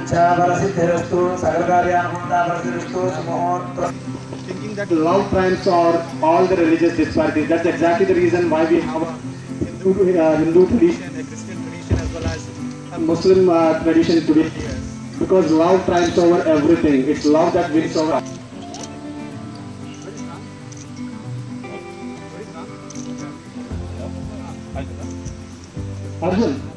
Thinking that love crimes or all the religious disparities, that's exactly the reason why we have a Hindu tradition, a Christian tradition as well as a Muslim tradition today here. Because love triumphs over everything. It's love that wins over us. Arjun.